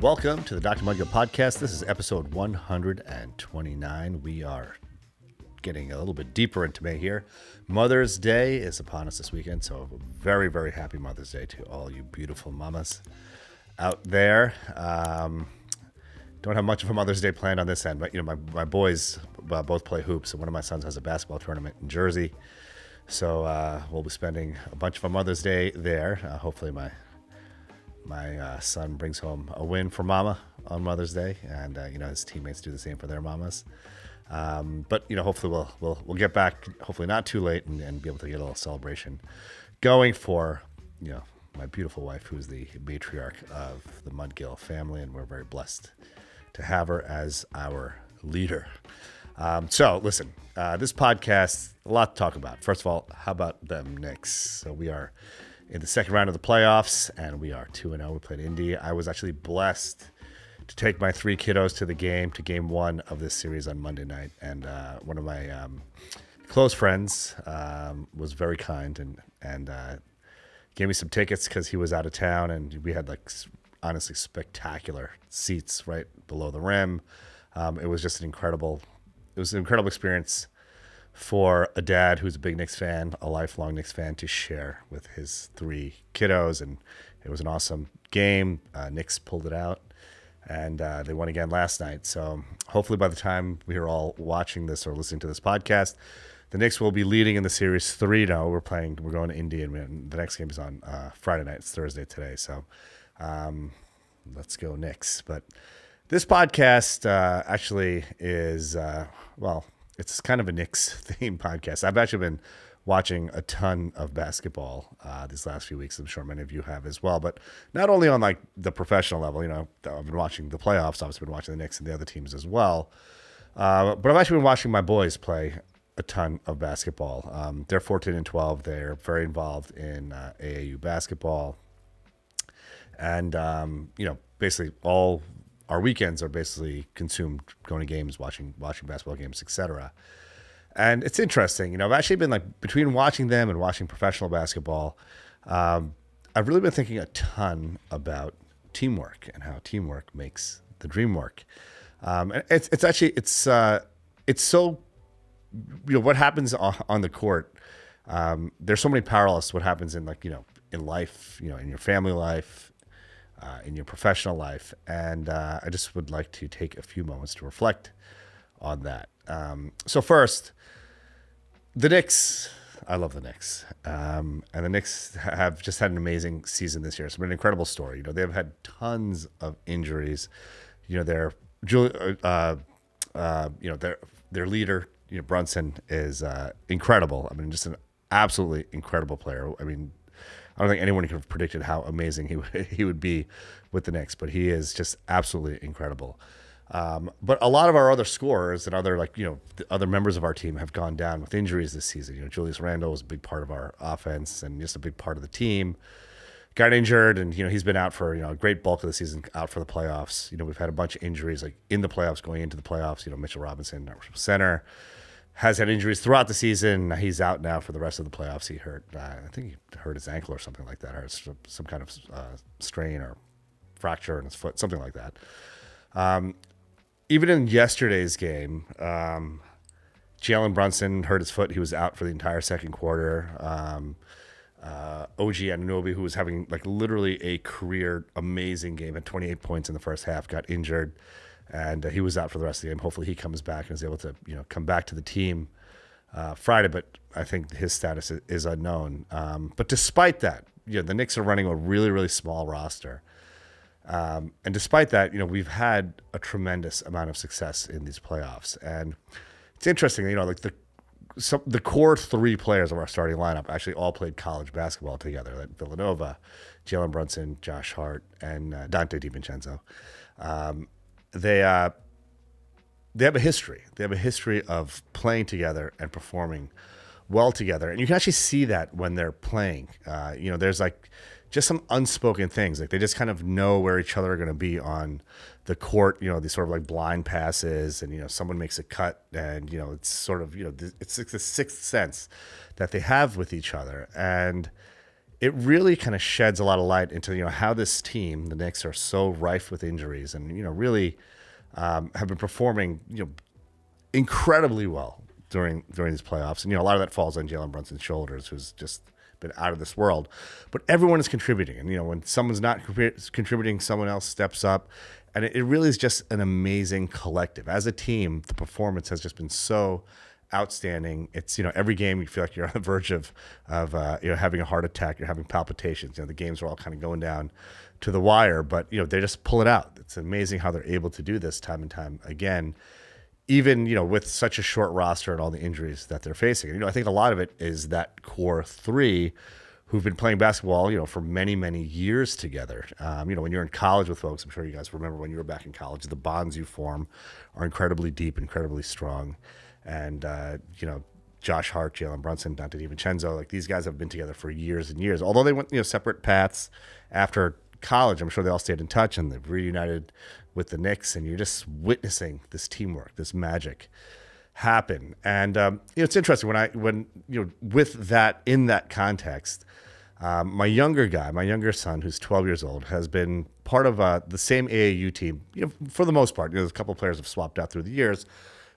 Welcome to the Dr. Mudgill Podcast. This is episode 129. We are getting a little bit deeper into May here. Mother's Day is upon us this weekend, so very, very happy Mother's Day to all you beautiful mamas out there. Don't have much of a Mother's Day planned on this end, but you know, my boys both play hoops, and one of my sons has a basketball tournament in Jersey, so we'll be spending a bunch of our Mother's Day there. Hopefully my son brings home a win for Mama on Mother's Day, and you know, his teammates do the same for their mamas. But you know, hopefully we'll get back, hopefully not too late, and be able to get a little celebration going for, you know, my beautiful wife, who's the matriarch of the Mudgill family, and we're very blessed to have her as our leader. So listen, this podcast, a lot to talk about. First of all, how about them Knicks? So we are in the second round of the playoffs, and we are 2-0. We played Indy. I was actually blessed to take my three kiddos to the game, to game one of this series on Monday night. And one of my close friends was very kind and gave me some tickets because he was out of town, and we had, like, honestly spectacular seats right below the rim. It was just an incredible experience for a dad who's a big Knicks fan, a lifelong Knicks fan, to share with his three kiddos. And it was an awesome game. Knicks pulled it out, and they won again last night. So hopefully by the time we are all watching this or listening to this podcast, the Knicks will be leading in the series 3-0. We're going to Indy, and the next game is on Friday night. It's Thursday today. So let's go Knicks. But this podcast actually is, well, it's kind of a Knicks-themed podcast. I've actually been watching a ton of basketball these last few weeks. I'm sure many of you have as well, but not only on, like, the professional level. You know, I've been watching the playoffs. I've been watching the Knicks and the other teams as well. But I've actually been watching my boys play a ton of basketball. They're 14 and 12. They're very involved in AAU basketball. And, you know, basically all our weekends are basically consumed going to games, watching basketball games, etc. And it's interesting, you know, I've actually been, like, between watching them and watching professional basketball, I've really been thinking a ton about teamwork and how teamwork makes the dream work. And it's actually, it's so, you know, what happens on the court, there's so many parallels to what happens in, like, you know, in life, you know, in your family life, in your professional life. And I just would like to take a few moments to reflect on that. So first, the Knicks. I love the Knicks. And the Knicks have just had an amazing season this year. It's been an incredible story. You know, they've had tons of injuries. You know, their leader, you know, Brunson, is incredible. I mean, just an absolutely incredible player. I mean, I don't think anyone could have predicted how amazing he would be with the Knicks, but he is just absolutely incredible. But a lot of our other scorers and other, like, you know, other members of our team have gone down with injuries this season. You know, Julius Randle was a big part of our offense and just a big part of the team. Got injured, and, you know, he's been out for, you know, a great bulk of the season, out for the playoffs. You know, we've had a bunch of injuries, like, in the playoffs, going into the playoffs. You know, Mitchell Robinson, our center, has had injuries throughout the season. He's out now for the rest of the playoffs. He hurt, I think he hurt his ankle or something like that, or some kind of strain or fracture in his foot, something like that. Even in yesterday's game, Jalen Brunson hurt his foot. He was out for the entire second quarter. OG Anunoby, who was having, like, literally a career amazing game, had 28 points in the first half, got injured. And he was out for the rest of the game. Hopefully he comes back and is able to, you know, come back to the team Friday, but I think his status is unknown. But despite that, you know, the Knicks are running a really, really small roster. And despite that, you know, we've had a tremendous amount of success in these playoffs. And it's interesting, you know, like, the core three players of our starting lineup actually all played college basketball together, like Villanova, Jalen Brunson, Josh Hart, and Dante DiVincenzo. They have a history. They have a history of playing together and performing well together. And you can actually see that when they're playing. You know, there's, like, just some unspoken things. Like, they just kind of know where each other are going to be on the court. You know, these sort of, like, blind passes, and, you know, someone makes a cut, and, you know, it's sort of, you know, it's the sixth sense that they have with each other. And it really kind of sheds a lot of light into, you know, how this team, the Knicks, are so rife with injuries and, you know, really have been performing, you know, incredibly well during these playoffs. And, you know, a lot of that falls on Jalen Brunson's shoulders, who's just been out of this world. But everyone is contributing. And, you know, when someone's not contributing, someone else steps up. And it really is just an amazing collective. As a team, the performance has just been so outstanding. It's, you know, every game you feel like you're on the verge of you know, having a heart attack, you're having palpitations. You know, the games are all kind of going down to the wire, but, you know, they just pull it out. It's amazing how they're able to do this time and time again, even, you know, with such a short roster and all the injuries that they're facing. And, you know, I think a lot of it is that core three who've been playing basketball, you know, for many, many years together. You know, when you're in college with folks, I'm sure you guys remember when you were back in college, the bonds you form are incredibly deep, incredibly strong. And, you know, Josh Hart, Jalen Brunson, Dante DiVincenzo, like these guys have been together for years and years. Although they went, you know, separate paths after college, I'm sure they all stayed in touch and they've reunited with the Knicks, and you're just witnessing this teamwork, this magic happen. And, you know, it's interesting when, you know, with that, in that context, my younger son, who's 12 years old, has been part of the same AAU team, you know, for the most part. You know, there's a couple of players have swapped out through the years,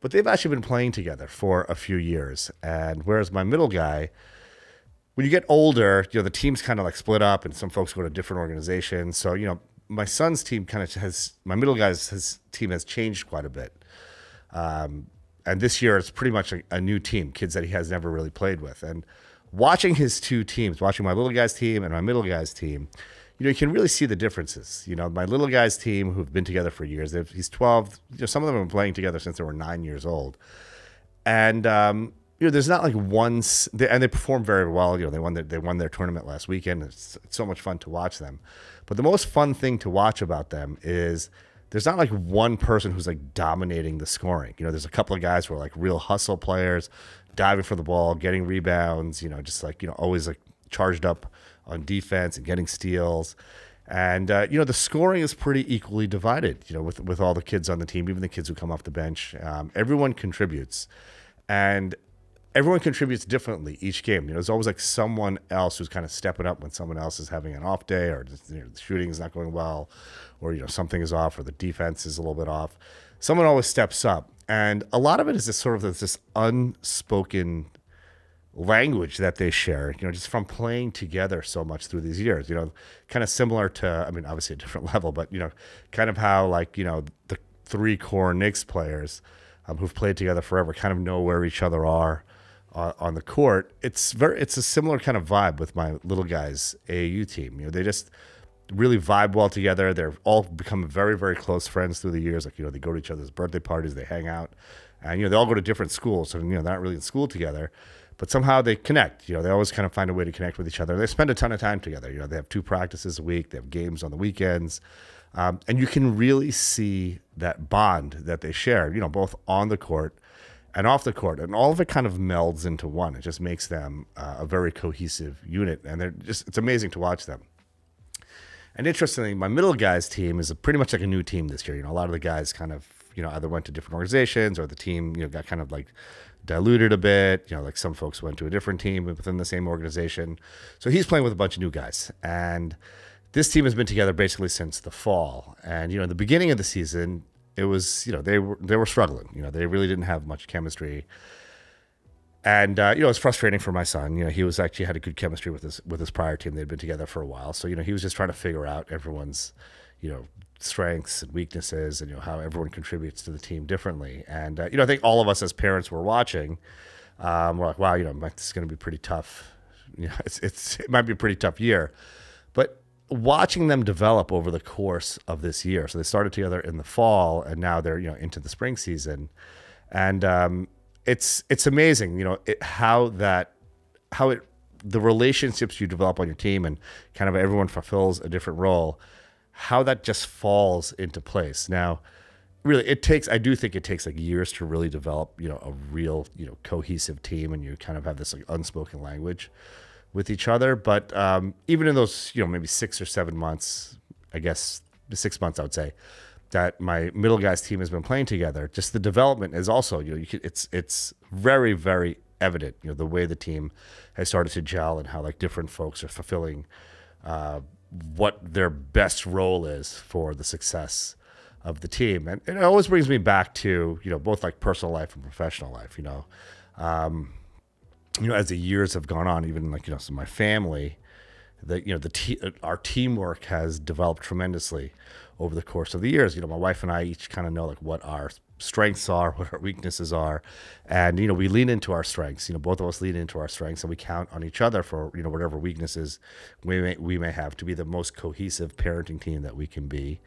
but they've actually been playing together for a few years. And whereas my middle guy, when you get older, you know, the team's kind of like split up and some folks go to different organizations. So, you know, my son's team kind of has, my middle guy's team has changed quite a bit. And this year it's pretty much a new team, kids that he has never really played with. And watching his two teams, watching my little guy's team and my middle guy's team, you know, you can really see the differences. You know, my little guy's team, who've been together for years, he's 12. You know, some of them have been playing together since they were 9 years old. And, you know, there's not like one, and they perform very well. You know, they won their tournament last weekend. It's so much fun to watch them. But the most fun thing to watch about them is there's not like one person who's like dominating the scoring. You know, there's a couple of guys who are like real hustle players, diving for the ball, getting rebounds, you know, just like, you know, always like charged up on defense and getting steals. And, you know, the scoring is pretty equally divided, you know, with all the kids on the team, even the kids who come off the bench. Everyone contributes, and everyone contributes differently each game. You know, there's always like someone else who's kind of stepping up when someone else is having an off day, or just, you know, the shooting is not going well, or, you know, something is off, or the defense is a little bit off. Someone always steps up. And a lot of it is this sort of this unspoken language that they share, you know, just from playing together so much through these years. You know, kind of similar to, I mean, obviously a different level, but, you know, kind of how, like, you know, the three core Knicks players who've played together forever kind of know where each other are on the court. It's a similar kind of vibe with my little guy's AAU team. You know, they just really vibe well together. They're all become very, very close friends through the years. Like, you know, they go to each other's birthday parties, they hang out, and, you know, they all go to different schools, so, you know, they're not really in school together. But somehow they connect. You know, they always kind of find a way to connect with each other. They spend a ton of time together. You know, they have 2 practices a week. They have games on the weekends. And you can really see that bond that they share, you know, both on the court and off the court. And all of it kind of melds into one. It just makes them a very cohesive unit. And they're just, it's amazing to watch them. And interestingly, my middle guy's team is pretty much like a new team this year. You know, a lot of the guys kind of, you know, either went to different organizations, or the team, you know, got kind of like diluted a bit. You know, like some folks went to a different team within the same organization. So he's playing with a bunch of new guys, and this team has been together basically since the fall. And, you know, in the beginning of the season, it was, you know, they were struggling. You know, they really didn't have much chemistry. And, you know, it's frustrating for my son. You know, he was actually had a good chemistry with his prior team. They'd been together for a while. So, you know, he was just trying to figure out everyone's, you know, strengths and weaknesses, and, you know, how everyone contributes to the team differently. And, you know, I think all of us as parents were watching, we're like, wow, you know, this is going to be pretty tough. You know, it might be a pretty tough year. But watching them develop over the course of this year, so they started together in the fall, and now they're, you know, into the spring season. And it's amazing, you know, the relationships you develop on your team, and kind of everyone fulfills a different role, how that just falls into place. Now, really, I do think it takes like years to really develop, you know, a real, you know, cohesive team, and you kind of have this like unspoken language with each other. But even in those, you know, maybe 6 or 7 months, I guess 6 months, I would say, that my middle guy's team has been playing together, just the development is also, you know, it's very, very evident, you know, the way the team has started to gel and how like different folks are fulfilling what their best role is for the success of the team. And it always brings me back to, you know, both like personal life and professional life, you know, as the years have gone on, even like, you know, so my family, that, you know, our teamwork has developed tremendously over the course of the years. You know, my wife and I each kind of know like what our strengths are, what our weaknesses are, and, you know, we lean into our strengths. You know, both of us lean into our strengths, and we count on each other for, you know, whatever weaknesses we may have to be the most cohesive parenting team that we can be.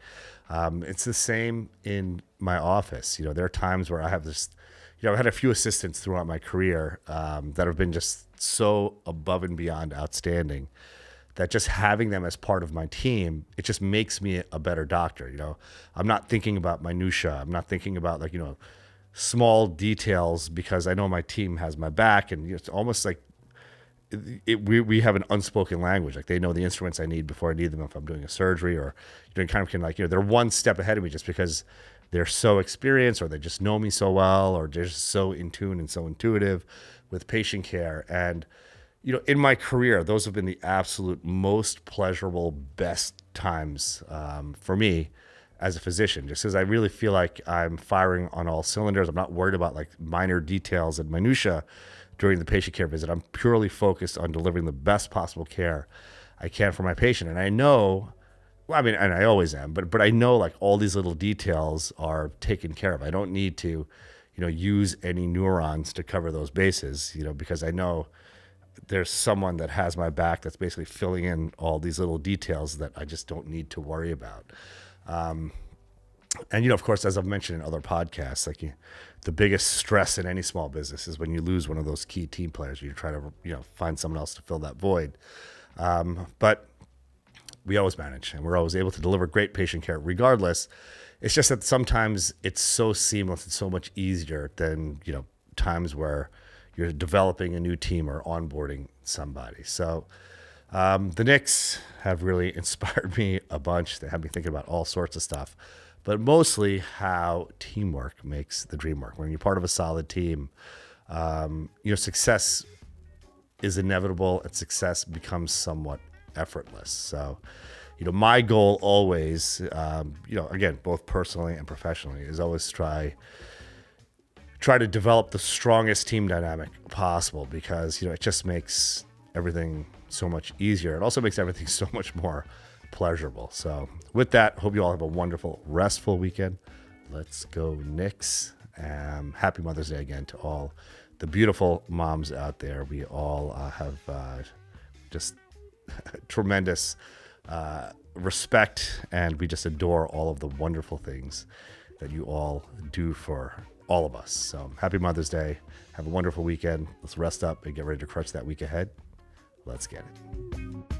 It's the same in my office. You know, there are times where I have this, you know, I've had a few assistants throughout my career that have been just so above and beyond outstanding that just having them as part of my team, it just makes me a better doctor. You know, I'm not thinking about minutia. I'm not thinking about like, you know, small details, because I know my team has my back, and you know, it's almost like we have an unspoken language. Like they know the instruments I need before I need them if I'm doing a surgery, or you know, kind of can like, you know, they're one step ahead of me just because they're so experienced, or they just know me so well, or they're just so in tune and so intuitive with patient care. And you know, in my career, those have been the absolute most pleasurable, best times for me as a physician, just because I really feel like I'm firing on all cylinders. I'm not worried about like minor details and minutia during the patient care visit. I'm purely focused on delivering the best possible care I can for my patient. And I know, well, I mean, and I always am, but I know like all these little details are taken care of. I don't need to, you know, use any neurons to cover those bases, you know, because I know there's someone that has my back that's basically filling in all these little details that I just don't need to worry about. And, you know, of course, as I've mentioned in other podcasts, like the biggest stress in any small business is when you lose one of those key team players. You try to, you know, find someone else to fill that void. But we always manage, and we're always able to deliver great patient care regardless. It's just that sometimes it's so seamless and so much easier than, you know, times where you're developing a new team or onboarding somebody. So the Knicks have really inspired me a bunch. They have me thinking about all sorts of stuff, but mostly how teamwork makes the dream work. When you're part of a solid team, you know, success is inevitable, and success becomes somewhat effortless. So, you know, my goal always, you know, again, both personally and professionally, is always try to develop the strongest team dynamic possible, because, you know, it just makes everything so much easier. It also makes everything so much more pleasurable. So with that, hope you all have a wonderful, restful weekend. Let's go Knicks. Happy Mother's Day again to all the beautiful moms out there. We all have just tremendous respect, and we just adore all of the wonderful things that you all do for all of us. So happy Mother's Day. Have a wonderful weekend. Let's rest up and get ready to crush that week ahead. Let's get it.